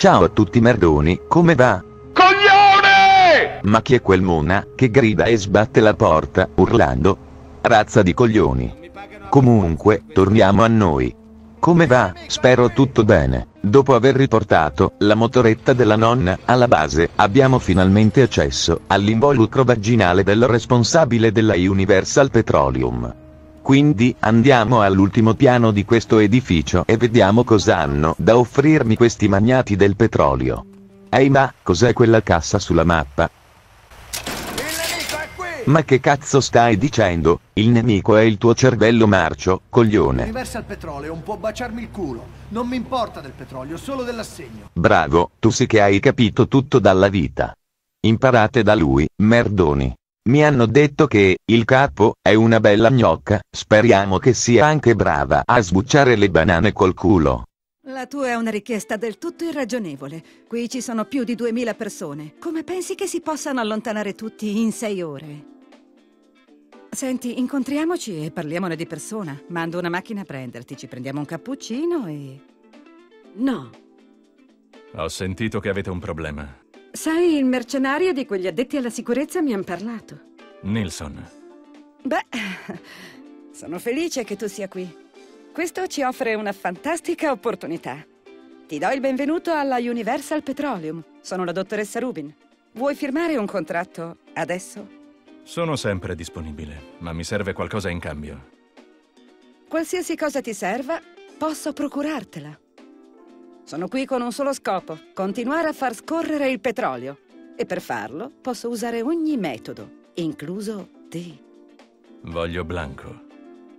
Ciao a tutti merdoni, come va? Coglione! Ma chi è quel mona che grida e sbatte la porta, urlando? Razza di coglioni. Comunque, torniamo a noi. Come va? Spero tutto bene. Dopo aver riportato la motoretta della nonna alla base, abbiamo finalmente accesso all'involucro vaginale del responsabile della Universal Petroleum. Quindi andiamo all'ultimo piano di questo edificio e vediamo cosa hanno da offrirmi questi magnati del petrolio. Ehi, ma cos'è quella cassa sulla mappa? Ma che cazzo stai dicendo? Il nemico è il tuo cervello marcio, coglione. Universal Petroleum può baciarmi il culo. Non mi importa del petrolio, solo dell'assegno. Bravo, tu sì che hai capito tutto dalla vita. Imparate da lui, merdoni. Mi hanno detto che il capo è una bella gnocca, speriamo che sia anche brava a sbucciare le banane col culo. La tua è una richiesta del tutto irragionevole. Qui ci sono più di 2000 persone. Come pensi che si possano allontanare tutti in 6 ore? Senti, incontriamoci e parliamone di persona. Mando una macchina a prenderti, ci prendiamo un cappuccino e... No. Ho sentito che avete un problema. Sai, il mercenario di quegli addetti alla sicurezza mi han parlato. Nilsson. Beh, sono felice che tu sia qui. Questo ci offre una fantastica opportunità. Ti do il benvenuto alla Universal Petroleum. Sono la dottoressa Rubin. Vuoi firmare un contratto adesso? Sono sempre disponibile, ma mi serve qualcosa in cambio. Qualsiasi cosa ti serva, posso procurartela. Sono qui con un solo scopo, continuare a far scorrere il petrolio. E per farlo posso usare ogni metodo, incluso te. Voglio Blanco.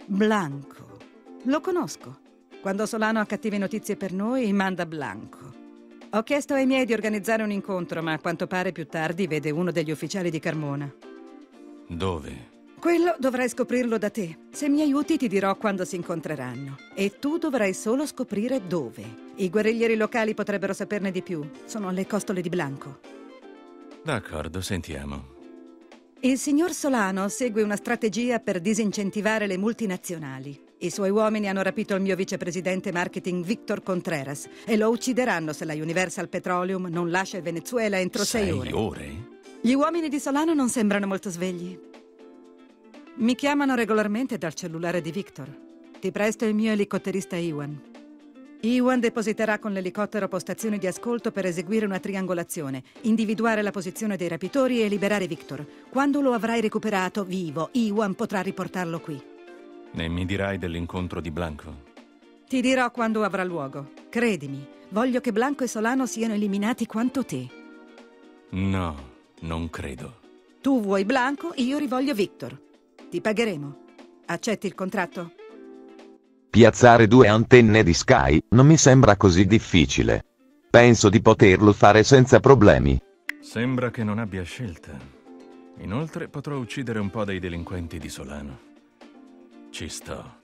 Blanco. Lo conosco. Quando Solano ha cattive notizie per noi, manda Blanco. Ho chiesto ai miei di organizzare un incontro, ma a quanto pare più tardi vede uno degli ufficiali di Carmona. Dove? Quello dovrai scoprirlo da te. Se mi aiuti ti dirò quando si incontreranno. E tu dovrai solo scoprire dove. I guerriglieri locali potrebbero saperne di più. Sono alle costole di Blanco. D'accordo, sentiamo. Il signor Solano segue una strategia per disincentivare le multinazionali. I suoi uomini hanno rapito il mio vicepresidente marketing Victor Contreras e lo uccideranno se la Universal Petroleum non lascia il Venezuela entro 6 ore. 6 ore? Gli uomini di Solano non sembrano molto svegli. Mi chiamano regolarmente dal cellulare di Victor. Ti presto il mio elicotterista Ewan. Ewan depositerà con l'elicottero postazioni di ascolto per eseguire una triangolazione, individuare la posizione dei rapitori e liberare Victor. Quando lo avrai recuperato vivo, Ewan potrà riportarlo qui. E mi dirai dell'incontro di Blanco? Ti dirò quando avrà luogo. Credimi, voglio che Blanco e Solano siano eliminati quanto te. No, non credo. Tu vuoi Blanco, io rivoglio Victor. Ti pagheremo. Accetti il contratto? Piazzare 2 antenne di Sky non mi sembra così difficile. Penso di poterlo fare senza problemi. Sembra che non abbia scelta. Inoltre potrò uccidere un po' dei delinquenti di Solano. Ci sto.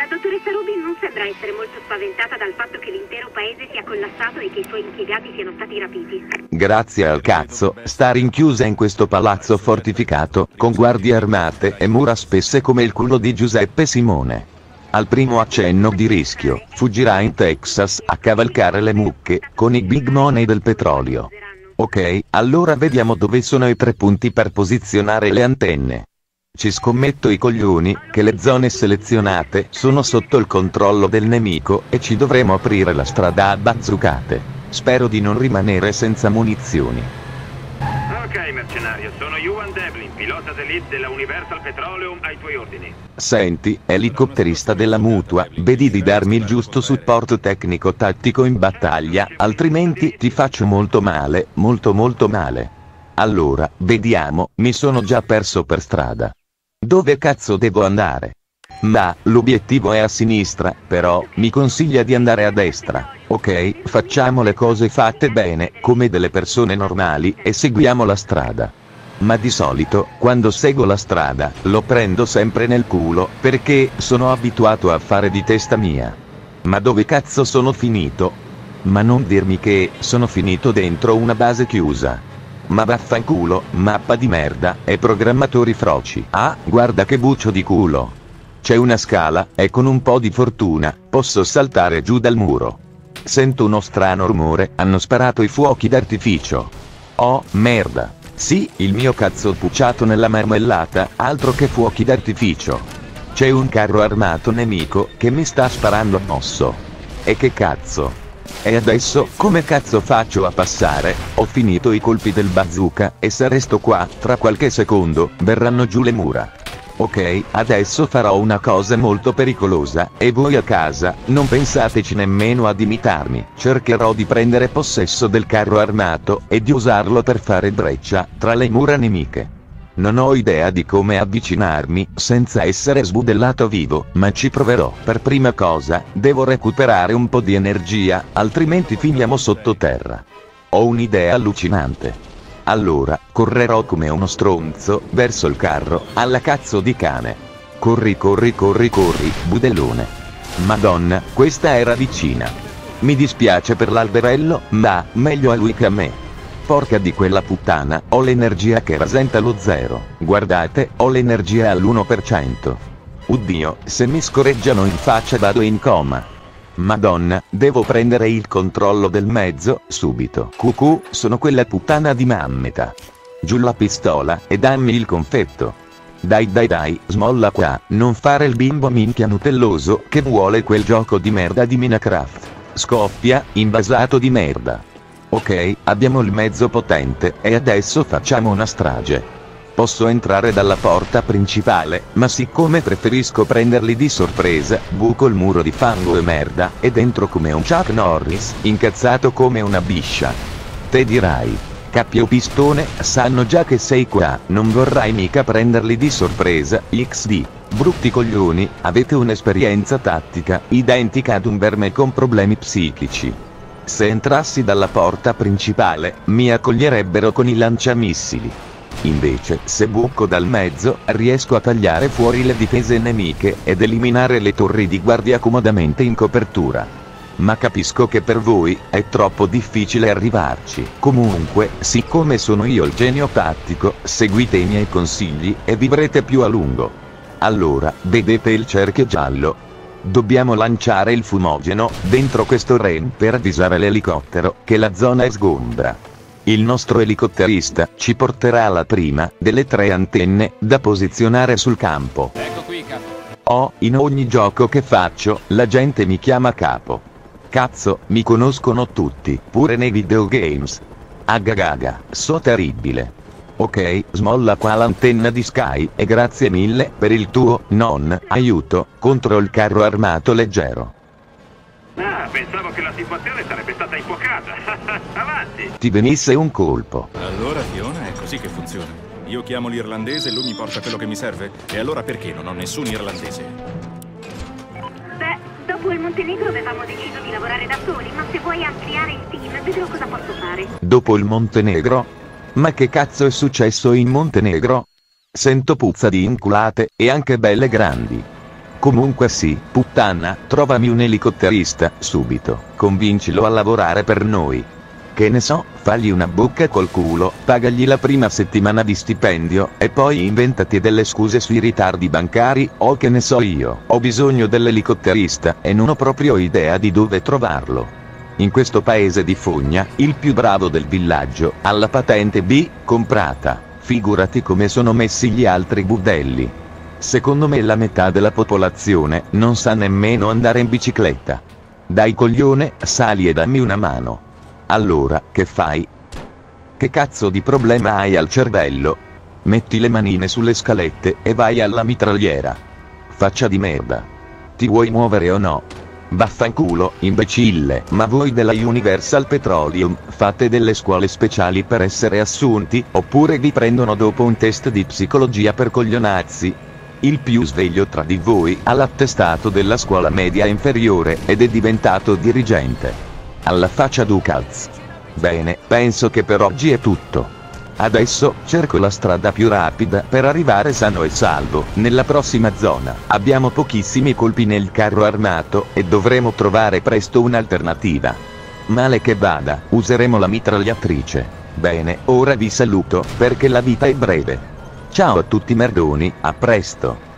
La dottoressa Rubin non sembra essere molto spaventata dal fatto che l'intero paese sia collassato e che i suoi impiegati siano stati rapiti. Grazie al cazzo, sta rinchiusa in questo palazzo fortificato, con guardie armate e mura spesse come il culo di Giuseppe Simone. Al primo accenno di rischio, fuggirà in Texas a cavalcare le mucche, con i big money del petrolio. Ok, allora vediamo dove sono i 3 punti per posizionare le antenne. Ci scommetto i coglioni che le zone selezionate sono sotto il controllo del nemico e ci dovremo aprire la strada a bazzucate. Spero di non rimanere senza munizioni. Ok mercenario, sono Ewan Devlin, pilota d'elite della Universal Petroleum, ai tuoi ordini. Senti, elicotterista della mutua, vedi di darmi il giusto supporto tecnico-tattico in battaglia, altrimenti ti faccio molto male, molto male. Allora, vediamo, mi sono già perso per strada. Dove cazzo devo andare? Ma, l'obiettivo è a sinistra, però, mi consiglia di andare a destra. Ok, facciamo le cose fatte bene, come delle persone normali, e seguiamo la strada. Ma di solito, quando seguo la strada, lo prendo sempre nel culo, perché sono abituato a fare di testa mia. Ma dove cazzo sono finito? Ma non dirmi che sono finito dentro una base chiusa. Ma vaffanculo, mappa di merda, e programmatori froci. Ah, guarda che buccio di culo. C'è una scala, e con un po' di fortuna, posso saltare giù dal muro. Sento uno strano rumore, hanno sparato i fuochi d'artificio. Oh, merda. Sì, il mio cazzo pucciato nella marmellata, altro che fuochi d'artificio. C'è un carro armato nemico, che mi sta sparando addosso. E che cazzo? E adesso, come cazzo faccio a passare? Ho finito i colpi del bazooka, e se resto qua, tra qualche secondo, verranno giù le mura. Ok, adesso farò una cosa molto pericolosa, e voi a casa, non pensateci nemmeno ad imitarmi. Cercherò di prendere possesso del carro armato, e di usarlo per fare breccia, tra le mura nemiche. Non ho idea di come avvicinarmi, senza essere sbudellato vivo, ma ci proverò. Per prima cosa, devo recuperare un po' di energia, altrimenti finiamo sottoterra. Ho un'idea allucinante. Allora, correrò come uno stronzo, verso il carro, alla cazzo di cane. Corri, corri, corri, corri, budellone. Madonna, questa era vicina. Mi dispiace per l'alberello, ma, meglio a lui che a me. Porca di quella puttana, ho l'energia che rasenta lo zero. Guardate, ho l'energia all'1%. Oddio, se mi scorreggiano in faccia vado in coma. Madonna, devo prendere il controllo del mezzo, subito. Cucù, sono quella puttana di mammeta. Giù la pistola, e dammi il confetto. Dai dai dai, smolla qua, non fare il bimbo minchia nutelloso che vuole quel gioco di merda di Minecraft. Scoppia, invasato di merda. Ok, abbiamo il mezzo potente, e adesso facciamo una strage. Posso entrare dalla porta principale, ma siccome preferisco prenderli di sorpresa, buco il muro di fango e merda, ed entro come un Chuck Norris, incazzato come una biscia. Te dirai, cappio pistone, sanno già che sei qua, non vorrai mica prenderli di sorpresa, XD. Brutti coglioni, avete un'esperienza tattica, identica ad un verme con problemi psichici. Se entrassi dalla porta principale, mi accoglierebbero con i lanciamissili. Invece, se buco dal mezzo, riesco a tagliare fuori le difese nemiche, ed eliminare le torri di guardia comodamente in copertura. Ma capisco che per voi, è troppo difficile arrivarci. Comunque, siccome sono io il genio tattico, seguite i miei consigli, e vivrete più a lungo. Allora, vedete il cerchio giallo? Dobbiamo lanciare il fumogeno, dentro questo REN per avvisare l'elicottero, che la zona è sgombra. Il nostro elicotterista ci porterà alla prima delle 3 antenne da posizionare sul campo. Ecco qui, capo. Oh, in ogni gioco che faccio, la gente mi chiama capo. Cazzo, mi conoscono tutti, pure nei videogames. Agagaga, so terribile. Ok, smolla qua l'antenna di Sky, e grazie mille per il tuo aiuto contro il carro armato leggero. Ah, pensavo che la situazione sarebbe stata infuocata. Avanti! Ti venisse un colpo. Allora, Fiona, è così che funziona. Io chiamo l'irlandese e lui mi porta quello che mi serve. E allora perché non ho nessun irlandese? Beh, dopo il Montenegro avevamo deciso di lavorare da soli, ma se vuoi ampliare il team, vedrò cosa posso fare. Dopo il Montenegro? Ma che cazzo è successo in Montenegro? Sento puzza di inculate, e anche belle grandi. Comunque sì, puttana, trovami un elicotterista, subito. Convincilo a lavorare per noi. Che ne so, fagli una bocca col culo, pagagli la prima settimana di stipendio, e poi inventati delle scuse sui ritardi bancari, o che ne so io. Ho bisogno dell'elicotterista, e non ho proprio idea di dove trovarlo. In questo paese di fogna, il più bravo del villaggio, ha la patente B, comprata. Figurati come sono messi gli altri budelli. Secondo me la metà della popolazione non sa nemmeno andare in bicicletta. Dai coglione, sali e dammi una mano. Allora, che fai? Che cazzo di problema hai al cervello? Metti le manine sulle scalette e vai alla mitragliera. Faccia di merda. Ti vuoi muovere o no? Vaffanculo, imbecille. Ma voi della Universal Petroleum, fate delle scuole speciali per essere assunti, oppure vi prendono dopo un test di psicologia per coglionazzi? Il più sveglio tra di voi ha l'attestato della scuola media inferiore, ed è diventato dirigente. Alla faccia du cazzo. Bene, penso che per oggi è tutto. Adesso, cerco la strada più rapida per arrivare sano e salvo nella prossima zona. Abbiamo pochissimi colpi nel carro armato, e dovremo trovare presto un'alternativa. Male che vada, useremo la mitragliatrice. Bene, ora vi saluto, perché la vita è breve. Ciao a tutti merdoni, a presto.